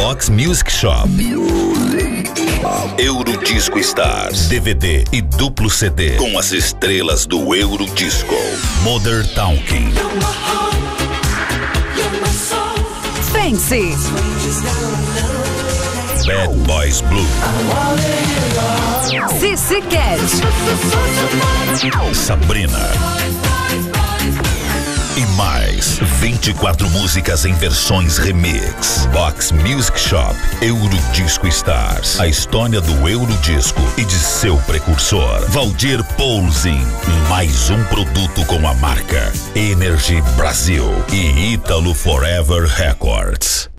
Box Music Shop, Eurodisco Stars, DVD e duplo CD com as estrelas do Eurodisco, Modern Talking, Fancy, Bad Boys Blue, Sissi Cat, Sabrina. E mais 24 músicas em versões remix. Box Music Shop, Eurodisco Stars, a história do Eurodisco e de seu precursor, Valdir Polzin. Mais um produto com a marca Energy Brasil e Italo4Ever Records.